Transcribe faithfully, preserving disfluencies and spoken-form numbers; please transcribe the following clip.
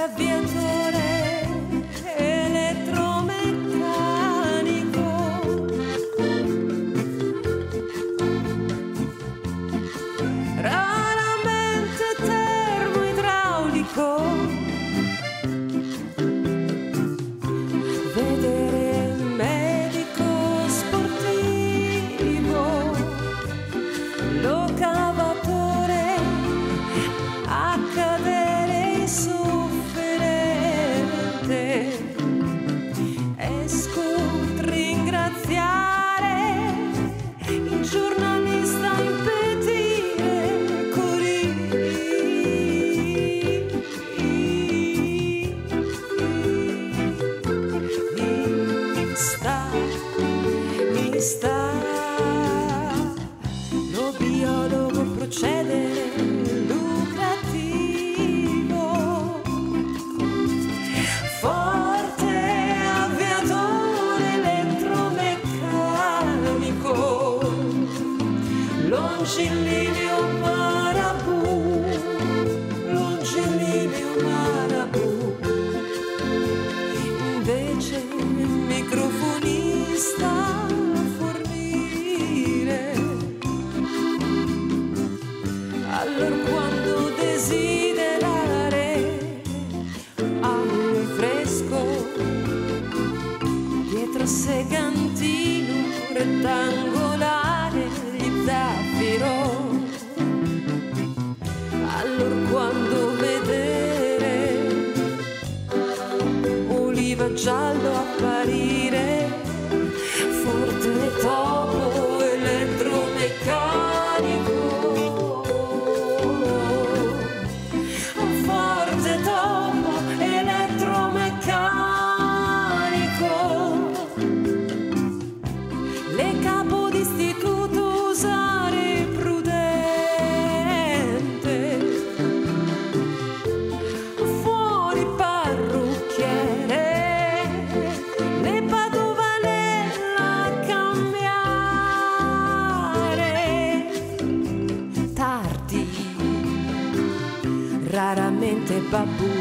L'avviatore elettromeccanico, raramente termoidraulico, vedere il medico sportivo, lo cavatore a cadere su. Lo biologo procede lucrativo, forte avviatore elettromeccanico, longilineo marabù, longilineo marabù, invece il microfonista. Allora quando desiderare aria fresco dietro segantino rettangolare di zaffiro, allora quando vedere oliva giallo apparire forte topo elettromeccanico. Raramente babù.